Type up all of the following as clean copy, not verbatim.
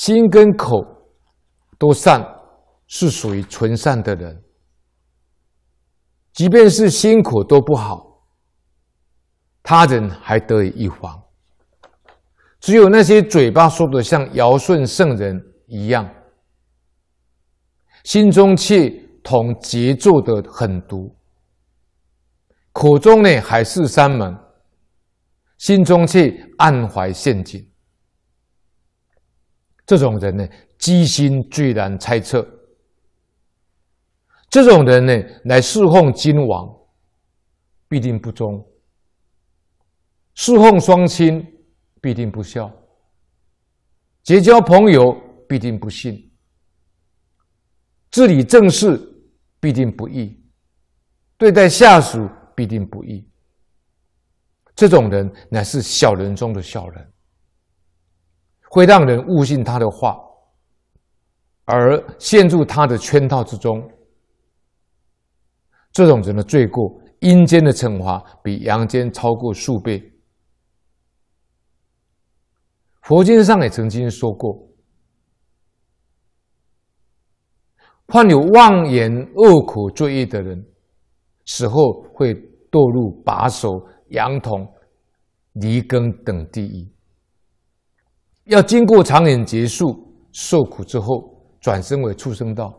心跟口都善，是属于纯善的人；即便是心口都不好，他人还得以一防。只有那些嘴巴说的像尧舜圣人一样，心中却同节奏的狠毒，口中呢海誓山盟，心中却暗怀陷阱。这种人呢，机心最难猜测。这种人呢，来侍奉君王，必定不忠；侍奉双亲，必定不孝；结交朋友，必定不信；治理政事，必定不义；对待下属，必定不义。这种人乃是小人中的小人，会让人误信他的话，而陷入他的圈套之中。这种人的罪过，阴间的惩罚比阳间超过数倍。佛经上也曾经说过，患有妄言恶口罪业的人，死后会堕入拔手、羊童、离根等地狱，要经过长远结束受苦之后，转生为畜生道，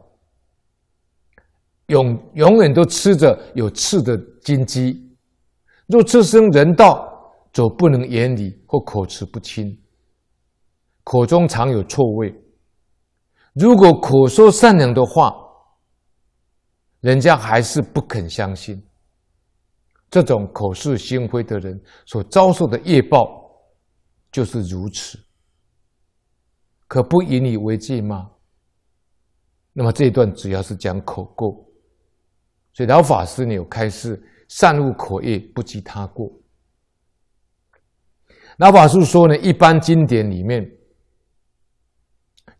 永远都吃着有刺的荆棘。若吃生人道，则不能言理或口齿不清，口中常有臭味。如果口说善良的话，人家还是不肯相信。这种口是心非的人所遭受的业报就是如此，可不引以为戒吗？那么这一段主要是讲口过，所以老法师有开示：善恶口业，不及他过。老法师说呢，一般经典里面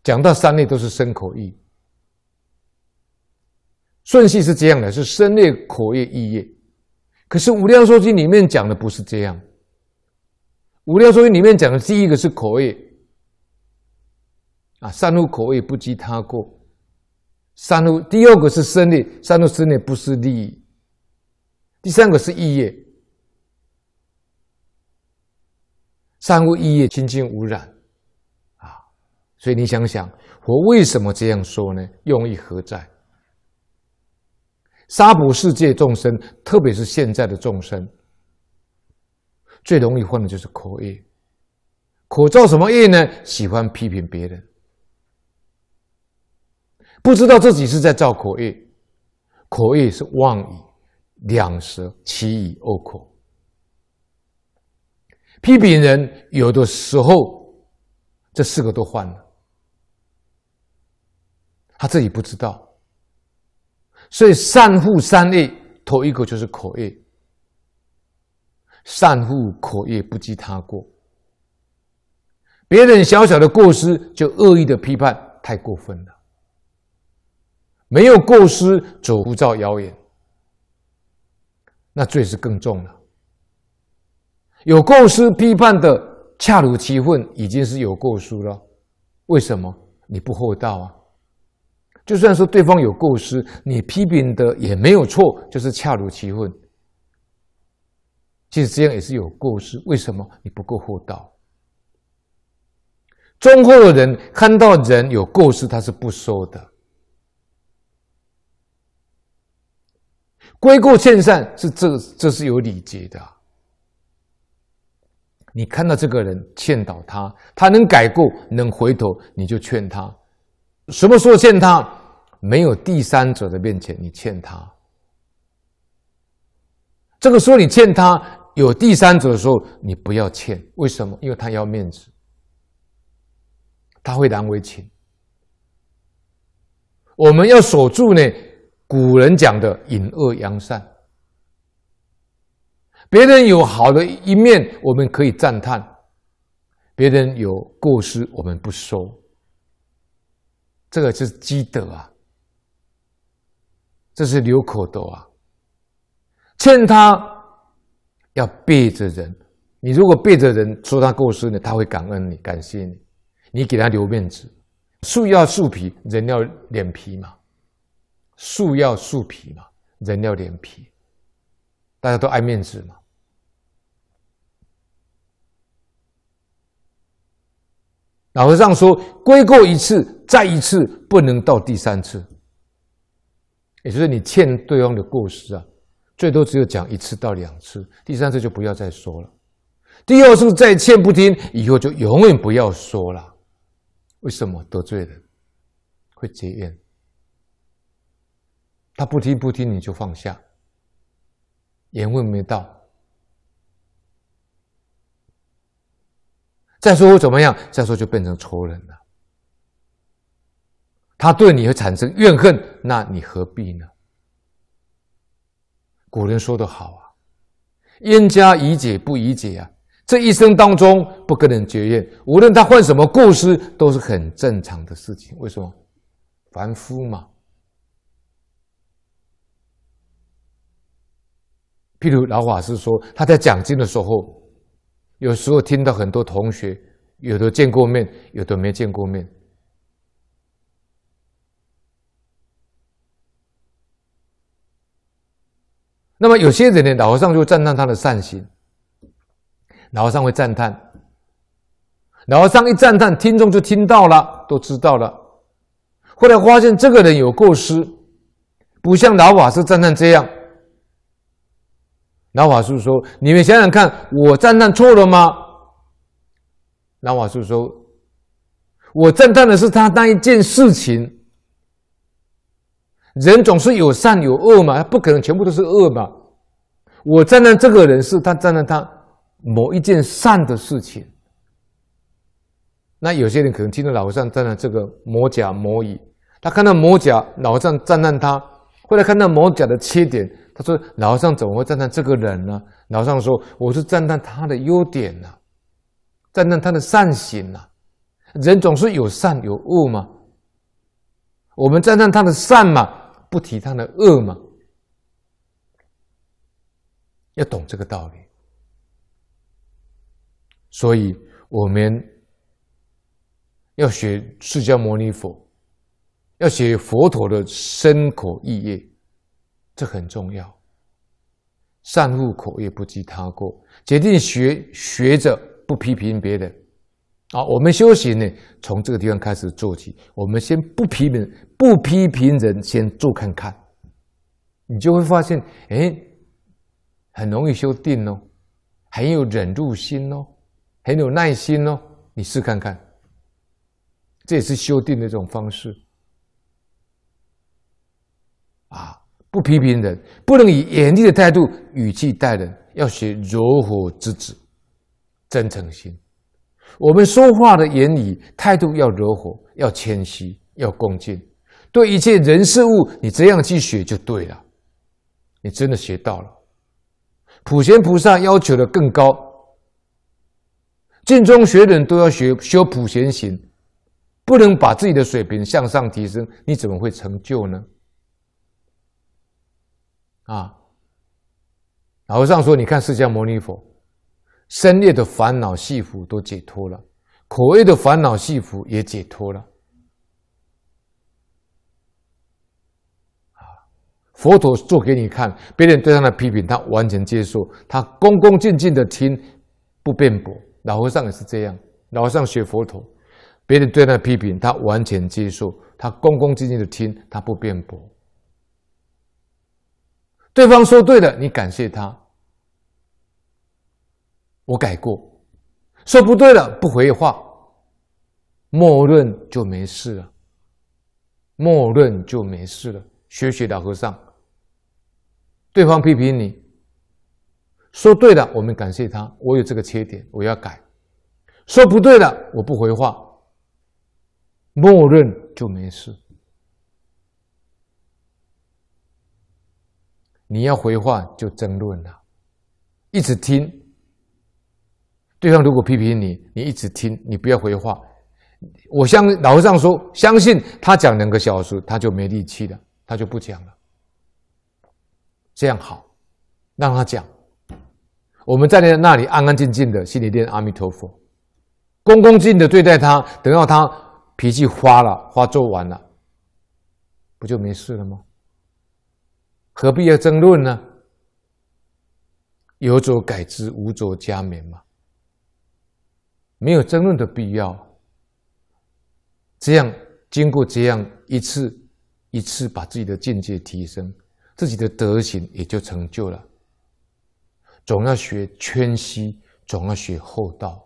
讲到三类都是身口意，顺序是这样的，是身类口业意业。可是《无量寿经》里面讲的不是这样，《无量寿经》里面讲的第一个是口业，善恶口业不及他过；善恶第二个是身类，善恶身类不是利益；第三个是意业，善恶意业清净无染啊！所以你想想，我为什么这样说呢？用意何在？娑婆世界众生，特别是现在的众生，最容易犯的就是口业。口造什么业呢？喜欢批评别人，不知道自己是在造口业。口业是妄语、两舌、绮语、恶口。批评人，有的时候这四个都犯了，他自己不知道。所以善护三业，头一个就是口业。善护口业，不计他过。别人小小的过失就恶意的批判，太过分了。没有过失，就胡造谣言，那罪是更重了。有过失批判的恰如其分，已经是有过失了。为什么？你不厚道啊！就算说对方有过失，你批评的也没有错，就是恰如其分。其实这样也是有过失，为什么？你不够厚道。忠厚的人看到人有过失，他是不收的。归过劝善是这是有礼节的。你看到这个人劝导他，他能改过，能回头，你就劝他。什么时候欠他？没有第三者的面前你欠他。这个时候你欠他，有第三者的时候你不要欠。为什么？因为他要面子，他会难为情。我们要守住呢，古人讲的引恶扬善。别人有好的一面，我们可以赞叹；别人有过失，我们不收。这个就是积德啊，这是留口德啊。劝他要背着人，你如果背着人说他过失呢，他会感恩你、感谢你；你给他留面子。树要树皮，人要脸皮嘛。树要树皮嘛，人要脸皮。大家都爱面子嘛。老和尚说：“归过一次，再一次，不能到第三次。”也就是你欠对方的过失啊，最多只有讲一次到两次，第三次就不要再说了。第二次再欠不听，以后就永远不要说了。为什么得罪人会结怨？他不听，你就放下，缘分没到。再说怎么样？再说就变成仇人了。他对你会产生怨恨，那你何必呢？古人说得好啊，冤家宜解不宜结啊。这一生当中不跟人结怨，无论他犯什么过失，都是很正常的事情。为什么？凡夫嘛。譬如老法师说，他在讲经的时候，有时候听到很多同学，有的见过面，有的没见过面。那么有些人呢，老和尚就赞叹他的善行，老和尚会赞叹，老和尚一赞叹，听众就听到了，都知道了。后来发现这个人有过失，不像老法师赞叹这样。老法师说：“你们想想看，我赞叹错了吗？”老法师说：“我赞叹的是他那一件事情。”人总是有善有恶嘛，他不可能全部都是恶嘛。我赞叹这个人是他赞叹他某一件善的事情。那有些人可能听到老和尚赞叹这个摩甲摩乙，他看到摩甲，老和尚赞叹他，后来看到摩甲的缺点，他说老和尚怎么会赞叹这个人呢？老和尚说我是赞叹他的优点啊，赞叹他的善行啊。人总是有善有恶嘛，我们赞叹他的善嘛，不提他的恶嘛，要懂这个道理。所以我们要学释迦牟尼佛，要学佛陀的身口意业，这很重要。善护口业，不计他过，决定学着不批评别人。啊，我们修行呢，从这个地方开始做起。我们先不批评人，先做看看，你就会发现，哎，很容易修定哦，很有忍辱心哦，很有耐心哦。你试看看，这也是修定的一种方式。啊，不批评人，不能以严厉的态度、语气待人，要学柔和之子，真诚心。我们说话的言语态度要柔和，要谦虚，要恭敬。对一切人事物，你这样去学就对了，你真的学到了。普贤菩萨要求的更高，净宗学人都要学修普贤行，不能把自己的水平向上提升，你怎么会成就呢？啊，老和尚说，你看释迦牟尼佛。身业的烦恼系缚都解脱了，口业的烦恼系缚也解脱了。佛陀做给你看，别人对他的批评，他完全接受，他恭恭敬敬的听，不辩驳。老和尚也是这样，老和尚学佛陀，别人对他的批评，他完全接受，他恭恭敬敬的听，他不辩驳。对方说对了，你感谢他。我改过，说不对了，不回话，默认就没事了，默认就没事了。学老和尚，对方批评你，说对了，我们感谢他，我有这个缺点，我要改；说不对了，我不回话，默认就没事。你要回话就争论了，一直听。对方如果批评你，你一直听，你不要回话。我相老和尚说，相信他讲2个小时，他就没力气了，他就不讲了。这样好，让他讲。我们在那里安安静静的，心里念阿弥陀佛，恭恭敬敬的对待他，等到他脾气发了，发作完了，不就没事了吗？何必要争论呢？有所改之，无所加勉嘛，没有争论的必要。这样经过这样一次一次把自己的境界提升，自己的德行也就成就了。总要学谦虚，总要学厚道。